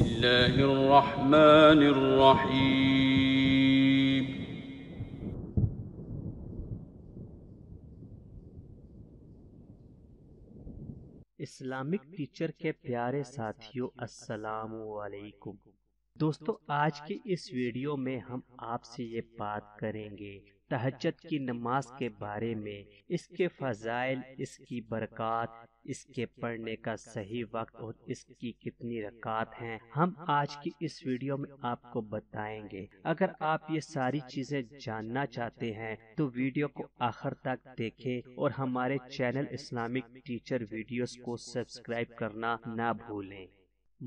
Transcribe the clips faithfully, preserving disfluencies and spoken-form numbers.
बिस्मिल्लाहिर्रहमानिर्रहीम। Islamic teacher के प्यारे साथियों, अस्सलामु अलैकुम। दोस्तों, आज के इस वीडियो में हम आपसे ये बात करेंगे तहज्जुद की नमाज के बारे में, इसके फजाइल, इसकी बरकत, इसके पढ़ने का सही वक्त और इसकी कितनी रकात हैं, हम आज की इस वीडियो में आपको बताएंगे। अगर आप ये सारी चीजें जानना चाहते हैं तो वीडियो को आखिर तक देखें और हमारे चैनल इस्लामिक टीचर वीडियोस को सब्सक्राइब करना ना भूलें।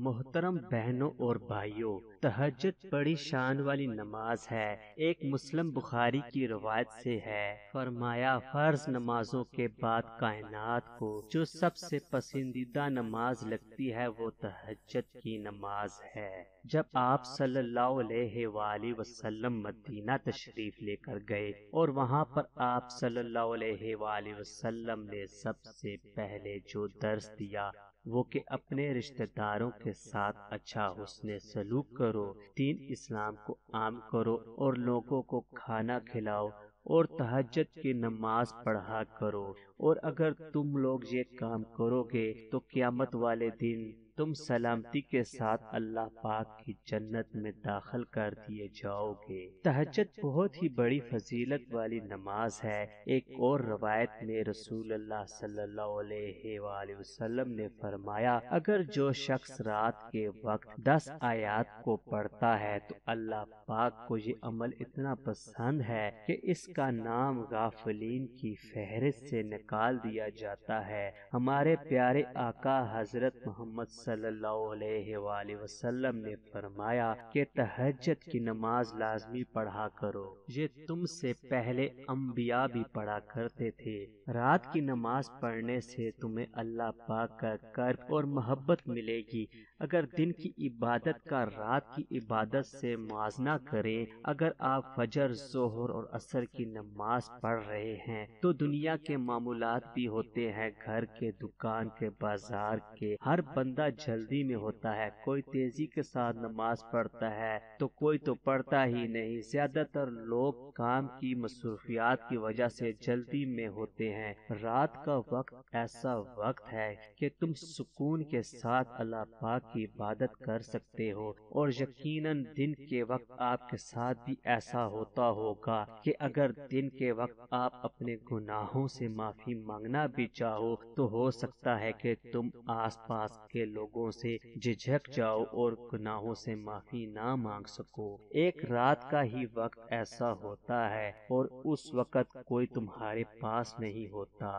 मोहतरम बहनों और भाइयों, तहज्जुद बड़ी शान वाली नमाज है। एक मुस्लिम बुखारी की रवायत से है, फरमाया, फर्ज नमाजों के बाद कायनात को जो सबसे पसंदीदा नमाज लगती है वो तहज्जुद की नमाज है। जब आप सल्लल्लाहु अलैहि वसल्लम मदीना तशरीफ लेकर गए और वहाँ पर आप सल्लल्लाहु अलैहि वसल्लम ने सबसे पहले जो दर्स दिया वो कि अपने रिश्तेदारों के साथ अच्छा हुस्ने सलूक करो, दीन इस्लाम को आम करो और लोगों को खाना खिलाओ और तहज्जुद की नमाज पढ़ा करो। और अगर तुम लोग ये काम करोगे तो क़यामत वाले दिन तुम सलामती के साथ अल्लाह पाक की जन्नत में दाखिल कर दिए जाओगे। तहज्जुद बहुत ही बड़ी फजीलत वाली नमाज है। एक और रवायत में रसूलुल्लाह सल्लल्लाहु अलैहि वसल्लम ने फरमाया, अगर जो शख्स रात के वक्त दस आयत को पढ़ता है तो अल्लाह पाक को ये अमल इतना पसंद है कि इसका नाम गाफिलीन की फहरिस्त से निकाल दिया जाता है। हमारे प्यारे आका हजरत मोहम्मद सल्लल्लाहु अलैहि वसल्लम ने फरमाया कि तहज्जुद की नमाज लाजमी पढ़ा करो। ये तुमसे पहले अम्बिया भी पढ़ा करते थे। रात की नमाज पढ़ने से तुम्हें अल्लाह पाक का कर्ब और मोहब्बत मिलेगी। अगर दिन की इबादत का रात की इबादत से मुआजना करें, अगर आप फजर, जोहर और असर की नमाज पढ़ रहे हैं तो दुनिया के मामूलात भी होते हैं, घर के, दुकान के, बाजार के। हर बंदा जल्दी में होता है, कोई तेजी के साथ नमाज पढ़ता है तो कोई तो पढ़ता ही नहीं। ज्यादातर लोग काम की मसरूफियात की वजह से जल्दी में होते हैं। रात का वक्त ऐसा वक्त है कि तुम सुकून के साथ अल्लाह पाक की इबादत कर सकते हो और यकीनन दिन के वक्त आपके साथ भी ऐसा होता होगा कि अगर दिन के वक्त आप अपने गुनाहों से माफी मांगना भी चाहो तो हो सकता है कि तुम आसपास के लोगों से झिझक जाओ और गुनाहों से माफी ना मांग सको। एक रात का ही वक्त ऐसा होता है और उस वक्त कोई तुम्हारे पास नहीं होता।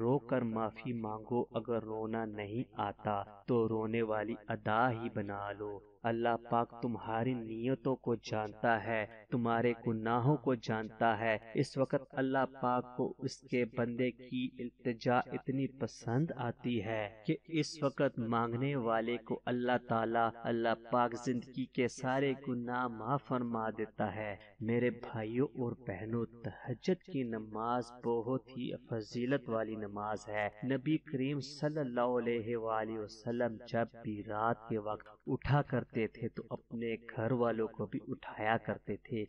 रो कर माफी मांगो, अगर रोना नहीं आता तो रोने वाली अदा ही बना लो। अल्लाह पाक तुम्हारी नियतों को जानता है, तुम्हारे गुनाहों को जानता है। इस वक्त अल्लाह पाक को उसके बंदे की इल्तिजा इतनी पसंद आती है कि इस वक्त मांगने वाले को अल्लाह ताला अल्लाह पाक जिंदगी के सारे गुनाह माफ फरमा देता है। मेरे भाइयों और बहनों, तहज्जुद की नमाज बहुत ही फजीलत वाली नमाज है। नबी करीम सल्लल्लाहु अलैहि वसल्लम जब भी रात के वक्त उठा करते थे तो अपने घर वालों को भी उठाया करते थे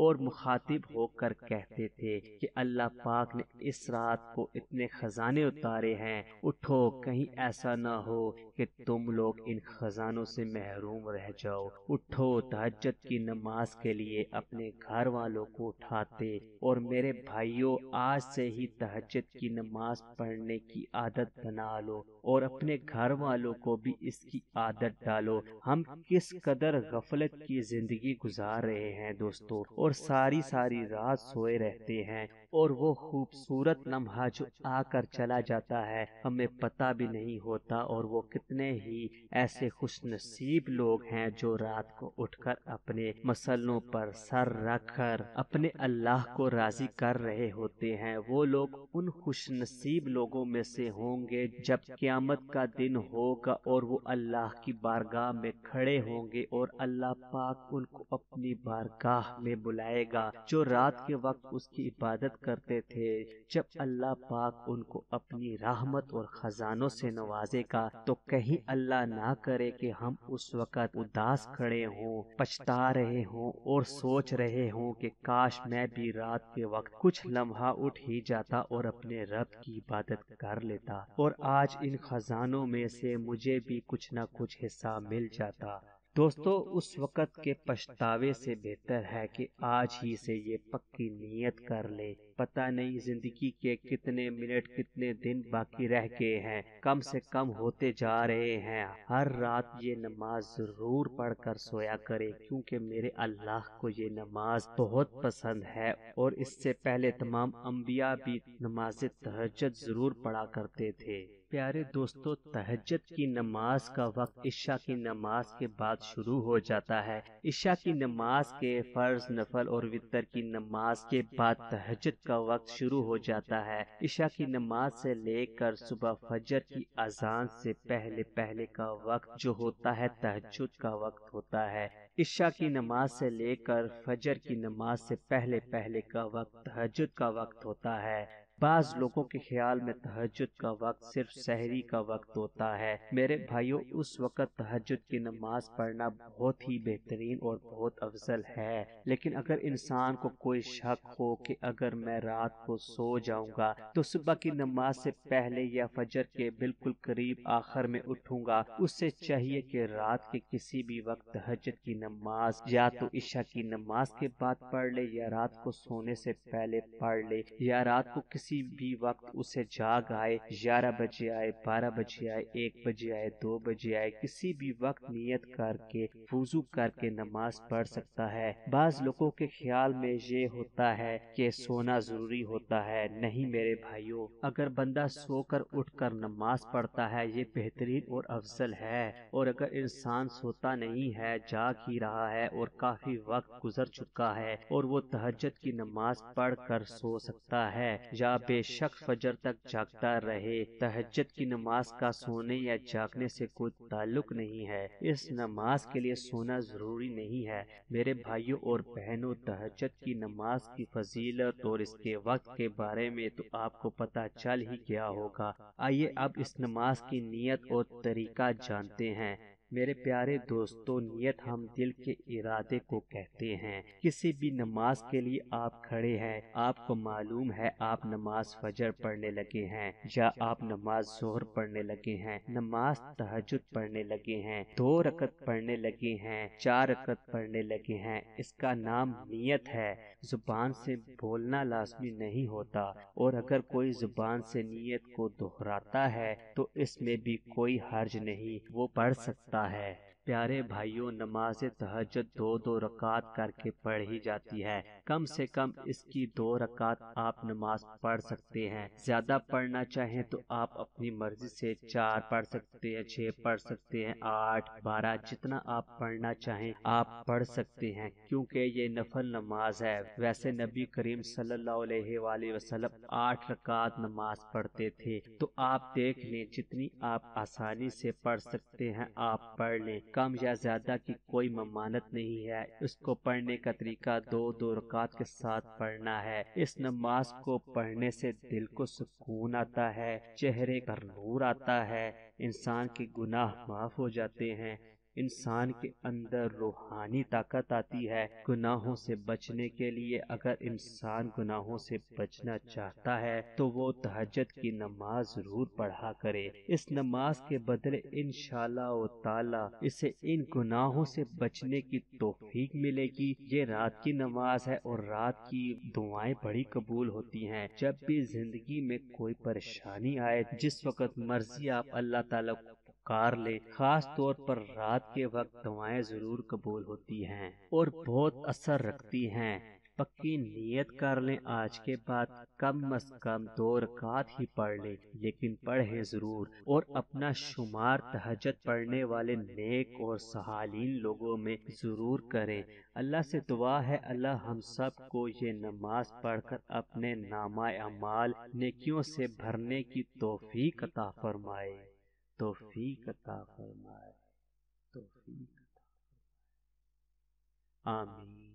और मुखातिब होकर कहते थे कि अल्लाह पाक ने इस रात को इतने खजाने उतारे हैं, उठो, कहीं ऐसा ना हो कि तुम लोग इन खजानों से महरूम रह जाओ। उठो। तहज्जुद की नमाज के लिए अपने घर वालों को उठाते। और मेरे भाइयों, आज से ही तहज्जुद की नमाज पढ़ने की आदत बना लो और अपने घर वालों को भी इसकी आदत डालो। हम किस कदर गफलत की जिंदगी गुजार रहे हैं दोस्तों, और सारी सारी रात सोए रहते हैं और वो खूबसूरत लम्हा जो आकर चला जाता है हमें पता भी नहीं होता। और वो कितने ही ऐसे खुशनसीब लोग हैं जो रात को उठकर अपने मसलों पर सर रखकर अपने अल्लाह को राजी कर रहे होते हैं। वो लोग उन खुशनसीब लोगों में से होंगे जब क़यामत का दिन होगा और वो अल्लाह की बारगाह में खड़े होंगे और अल्लाह पाक उनको अपनी बारगाह में बुलाएगा। जो रात के वक्त उसकी इबादत करते थे। जब अल्लाह पाक उनको अपनी रहमत और खजानों से नवाजेगा तो कहीं अल्लाह ना करे कि हम उस वक़्त उदास खड़े हों, पछता रहे हों और सोच रहे हों कि काश मैं भी रात के वक्त कुछ लम्हा उठ ही जाता और अपने रब की इबादत कर लेता और आज इन खजानों में से मुझे भी कुछ न कुछ हिस्सा मिल जाता। दोस्तों, उस वक़्त के पछतावे से बेहतर है कि आज ही से ये पक्की नीयत कर ले। पता नहीं जिंदगी के कितने मिनट कितने दिन बाकी रह गए हैं, कम से कम होते जा रहे हैं। हर रात ये नमाज जरूर पढ़कर सोया करें क्योंकि मेरे अल्लाह को ये नमाज बहुत पसंद है और इससे पहले तमाम अम्बिया भी नमाज तहज्जुद जरूर पढ़ा करते थे। प्यारे दोस्तों, तहज्जुद की नमाज का वक्त इशा की नमाज के बाद शुरू हो जाता है। इशा की नमाज के फर्ज, नफल और वितर की नमाज के बाद तहज्जुद का वक्त शुरू हो जाता है। इशा की नमाज से लेकर सुबह फजर की अजान से पहले पहले का वक्त जो होता है तहज्जुद का वक्त होता है। इशा की नमाज से लेकर फजर की नमाज से पहले पहले का वक्त तहज्जुद का वक्त होता है। बाज़ लोगों के ख्याल में तहज्जुद का वक्त सिर्फ सहरी का वक्त होता है। मेरे भाइयों, उस वक़्त तहज्जुद की नमाज पढ़ना बहुत ही बेहतरीन और बहुत अफजल है। लेकिन अगर इंसान को कोई शक हो कि अगर मैं रात को सो जाऊंगा तो सुबह की नमाज से पहले या फजर के बिल्कुल करीब आखिर में उठूंगा, उससे चाहिए कि रात के किसी भी वक्त तहज्जुद की नमाज या तो इशा की नमाज के बाद पढ़ ले या रात को सोने से पहले पढ़ ले या रात को किसी भी वक्त उसे जाग आए, ग्यारह बजे आए, बारह बजे आए, एक बजे आए, दो बजे आए, किसी भी वक्त नियत करके वुजू करके नमाज पढ़ सकता है। बाज़ लोगों के ख्याल में ये होता है कि सोना जरूरी होता है। नहीं मेरे भाइयों, अगर बंदा सोकर उठकर नमाज पढ़ता है ये बेहतरीन और अफजल है। और अगर इंसान सोता नहीं है, जाग ही रहा है और काफी वक्त गुजर चुका है और वो तहज्जुद की नमाज पढ़ कर सो सकता है या बेशक फजर तक जागता रहे, तहज्जुद की नमाज का सोने या जागने से कोई ताल्लुक नहीं है। इस नमाज के लिए सोना जरूरी नहीं है। मेरे भाइयों और बहनों, तहज्जुद की नमाज की फजीलत और इसके वक्त के बारे में तो आपको पता चल ही गया होगा। आइए अब इस नमाज की नीयत और तरीका जानते हैं। मेरे प्यारे दोस्तों, नियत हम दिल के इरादे को कहते हैं। किसी भी नमाज के लिए आप खड़े हैं, आपको मालूम है आप नमाज फजर पढ़ने लगे हैं या आप नमाज जोहर पढ़ने लगे हैं, नमाज तहज्जुद पढ़ने लगे हैं, दो रकत पढ़ने लगे हैं, चार रकत पढ़ने लगे हैं। इसका नाम नियत है। जुबान से बोलना लाजमी नहीं होता और अगर कोई जुबान से नियत को दोहराता है तो इसमें भी कोई हर्ज नहीं, वो पढ़ सकता है। प्यारे भाइयों, नमाज तहज्जुद दो दो रकात करके पढ़ी जाती है। कम से कम इसकी दो रकात आप नमाज पढ़ सकते हैं। ज्यादा पढ़ना चाहें तो आप अपनी मर्जी से चार पढ़ सकते हैं, छह पढ़ सकते हैं, आठ, बारह, जितना आप पढ़ना चाहें आप पढ़ सकते हैं क्योंकि ये नफल नमाज है। वैसे नबी करीम सल्लल्लाहु अलैहि वसल्लम आठ रकात नमाज पढ़ते थे, तो आप देख लें जितनी आप आसानी से पढ़ सकते हैं आप पढ़ लें। कम या ज्यादा की कोई ममानत नहीं है। इसको पढ़ने का तरीका दो दो रकात के साथ पढ़ना है। इस नमाज को पढ़ने से दिल को सुकून आता है, चेहरे पर नूर आता है, इंसान के गुनाह माफ हो जाते हैं, इंसान के अंदर रूहानी ताकत आती है। गुनाहों से बचने के लिए अगर इंसान गुनाहों से बचना चाहता है तो वो तहज्जुद की नमाज जरूर पढ़ा करे। इस नमाज के बदले इंशाअल्लाह व ताला इसे इन गुनाहों से बचने की तौफीक मिलेगी। ये रात की नमाज है और रात की दुआएं बड़ी कबूल होती हैं। जब भी जिंदगी में कोई परेशानी आए, जिस वक़्त मर्जी आप अल्लाह ताला कार ले, खास तौर पर रात के वक्त दुआएं जरूर कबूल होती हैं और बहुत असर रखती हैं। पक्की नीयत कर लें आज के बाद कम अज कम दो रकात ही पढ़ लें, लेकिन पढ़ें ज़रूर और अपना शुमार तहज्जुद पढ़ने वाले नेक और सहालीन लोगों में ज़रूर करें। अल्लाह से दुआ है अल्लाह हम सब को ये नमाज पढ़कर अपने नामा अमाल नेकियों से भरने की तौफीक अता फरमाए, तौफीक अता फरमाए, तौफीक अता फरमाए, आमीन।